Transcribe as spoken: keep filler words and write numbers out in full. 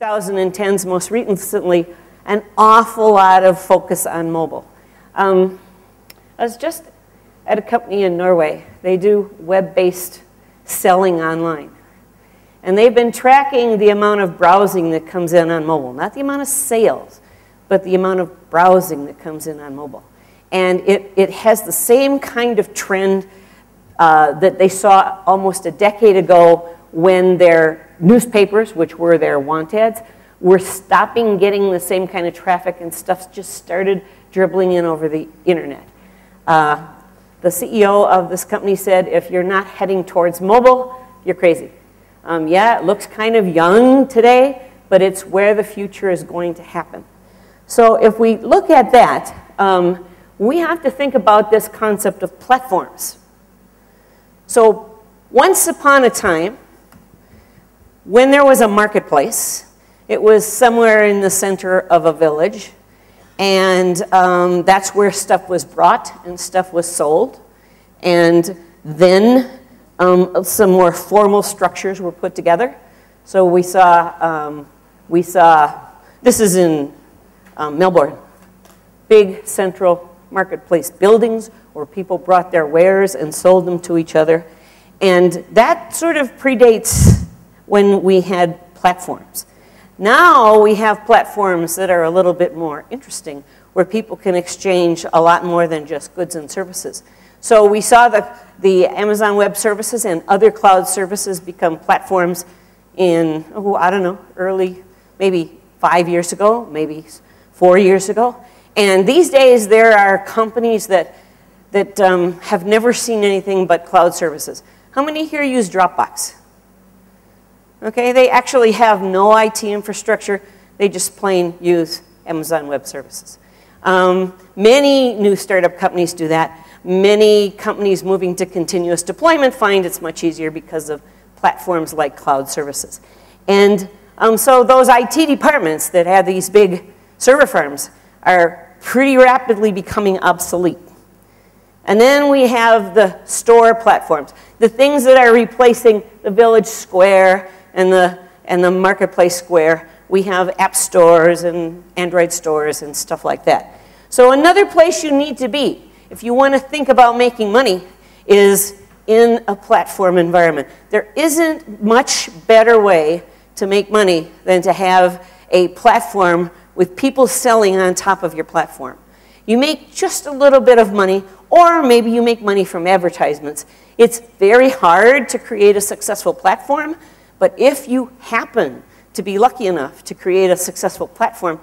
two thousand tens most recently, an awful lot of focus on mobile. Um, I was just at a company in Norway. They do web-based selling online. And they've been tracking the amount of browsing that comes in on mobile. Not the amount of sales, but the amount of browsing that comes in on mobile. And it, it has the same kind of trend uh, that they saw almost a decade ago when their newspapers, which were their want ads, were stopping getting the same kind of traffic and stuff just started dribbling in over the internet. Uh, the C E O of this company said, if you're not heading towards mobile, you're crazy. Um, yeah, it looks kind of young today, but it's where the future is going to happen. So if we look at that, um, we have to think about this concept of platforms. So once upon a time, when there was a marketplace, it was somewhere in the center of a village, and um, that's where stuff was brought and stuff was sold. And then Um, some more formal structures were put together. So we saw, um, we saw this is in um, Melbourne, big central marketplace buildings where people brought their wares and sold them to each other. And that sort of predates when we had platforms. Now we have platforms that are a little bit more interesting, where people can exchange a lot more than just goods and services. So we saw the, the Amazon Web Services and other cloud services become platforms in, oh, I don't know, early, maybe five years ago, maybe four years ago. And these days there are companies that, that um, have never seen anything but cloud services. How many here use Dropbox? Okay, they actually have no I T infrastructure. They just plain use Amazon Web Services. Um, many new startup companies do that. Many companies moving to continuous deployment find it's much easier because of platforms like cloud services. And um, so those I T departments that have these big server farms are pretty rapidly becoming obsolete. And then we have the store platforms, the things that are replacing the village square and the, and the marketplace square. We have app stores and Android stores and stuff like that. So another place you need to be if you want to think about making money is in a platform environment. There isn't much better way to make money than to have a platform with people selling on top of your platform. You make just a little bit of money, or maybe you make money from advertisements. It's very hard to create a successful platform, but if you happen to be lucky enough to create a successful platform,